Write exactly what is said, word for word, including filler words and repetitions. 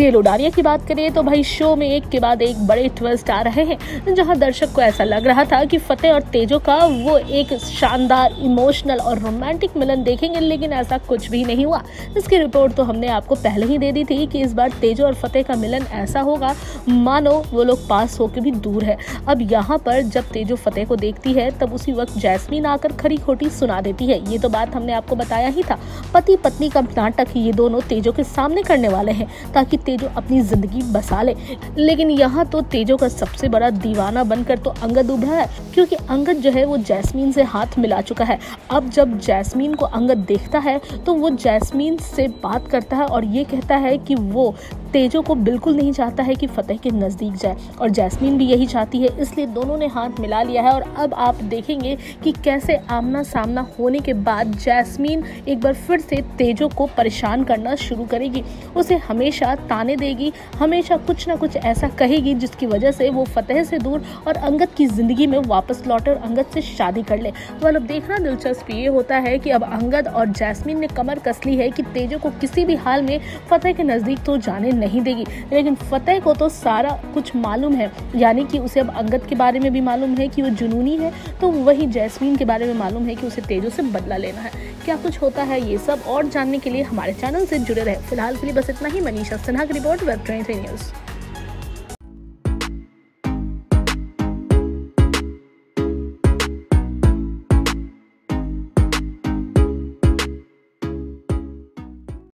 Serial Udaariyaan की बात करें तो भाई शो में एक के बाद एक बड़े ट्विस्ट आ रहे हैं, जहां दर्शक को ऐसा लग रहा था कि फतेह और तेजो का वो एक शानदार इमोशनल और रोमांटिक मिलन देखेंगे, लेकिन ऐसा कुछ भी नहीं हुआ। इसकी रिपोर्ट तो हमने आपको पहले ही दे दी थी कि इस बार तेजो और फतेह का मिलन ऐसा होगा मानो वो लोग पास होकर भी दूर है। अब यहाँ पर जब तेजो फतेह को देखती है तब उसी वक्त जैस्मीन आकर खरी खोटी सुना देती है। ये तो बात हमने आपको बताया ही था, पति पत्नी का नाटक ये दोनों तेजो के सामने करने वाले हैं ताकि तेजो अपनी जिंदगी बसा ले। लेकिन यहाँ तो तेजो का सबसे बड़ा दीवाना बनकर तो अंगद उभरा है, क्योंकि अंगद जो है वो जैस्मीन से हाथ मिला चुका है। अब जब जैस्मीन को अंगद देखता है तो वो जैस्मीन से बात करता है और ये कहता है कि वो तेजो को बिल्कुल नहीं चाहता है कि फतेह के नज़दीक जाए और जैस्मीन भी यही चाहती है, इसलिए दोनों ने हाथ मिला लिया है। और अब आप देखेंगे कि कैसे आमना सामना होने के बाद जैस्मीन एक बार फिर से तेजो को परेशान करना शुरू करेगी, उसे हमेशा ताने देगी, हमेशा कुछ ना कुछ ऐसा कहेगी जिसकी वजह से वो फतेह से दूर और अंगद की ज़िंदगी में वापस लौटे और अंगद से शादी कर ले। वाल अब देखना दिलचस्प ये होता है कि अब अंगद और जैस्मीन ने कमर कस ली है कि तेजो को किसी भी हाल में फतेह के नज़दीक तो जाने नहीं देगी, लेकिन फतेह को तो सारा कुछ मालूम है, यानी कि उसे अब अंगद के बारे में भी मालूम है कि वो जुनूनी है, तो वही जैस्मीन के बारे में मालूम है कि उसे तेजो से बदला लेना है। क्या कुछ होता है ये सब और जानने के लिए हमारे चैनल से जुड़े रहे। फिलहाल के लिए बस इतना ही। मनीषा सेना की रिपोर्ट, वेब तेईस न्यूज़।